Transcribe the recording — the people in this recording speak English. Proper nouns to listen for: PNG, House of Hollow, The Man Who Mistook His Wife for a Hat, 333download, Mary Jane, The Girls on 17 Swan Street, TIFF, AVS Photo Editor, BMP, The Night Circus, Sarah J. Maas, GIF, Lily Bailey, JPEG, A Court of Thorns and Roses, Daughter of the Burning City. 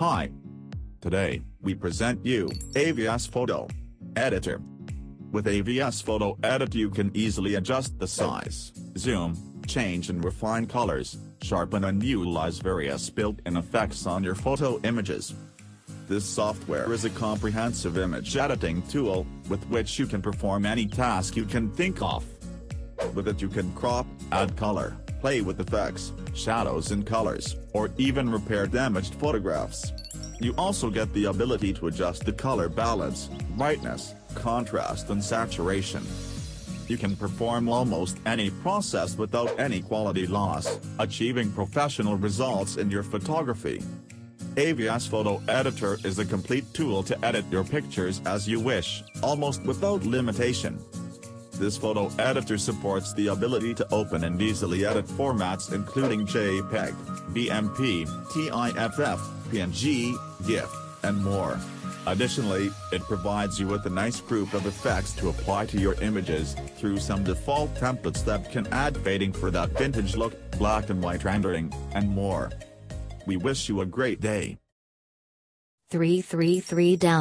Hi. Today, we present you AVS Photo Editor. With AVS Photo Edit you can easily adjust the size, zoom, change and refine colors, sharpen and utilize various built-in effects on your photo images. This software is a comprehensive image editing tool, with which you can perform any task you can think of. With it you can crop, add color, play with effects, shadows and colors, or even repair damaged photographs. You also get the ability to adjust the color balance, brightness, contrast and saturation. You can perform almost any process without any quality loss, achieving professional results in your photography. AVS Photo Editor is a complete tool to edit your pictures as you wish, almost without limitation. This photo editor supports the ability to open and easily edit formats including JPEG, BMP, TIFF, PNG, GIF, and more. Additionally, it provides you with a nice group of effects to apply to your images, through some default templates that can add fading for that vintage look, black and white rendering, and more. We wish you a great day. 333download.com